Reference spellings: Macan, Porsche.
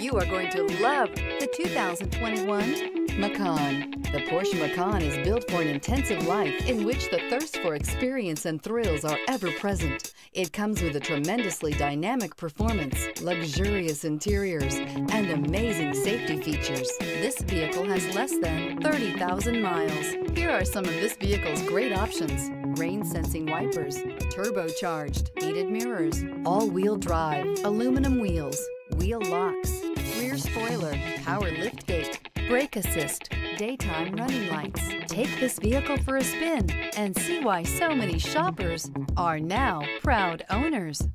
You are going to love the 2021 Macan. The Porsche Macan is built for an intensive life in which the thirst for experience and thrills are ever present. It comes with a tremendously dynamic performance, luxurious interiors, and amazing safety features. This vehicle has less than 30,000 miles. Here are some of this vehicle's great options: rain-sensing wipers, turbocharged, heated mirrors, all-wheel drive, aluminum wheels, wheel locks, rear spoiler, power liftgate, brake assist, daytime running lights. Take this vehicle for a spin and see why so many shoppers are now proud owners.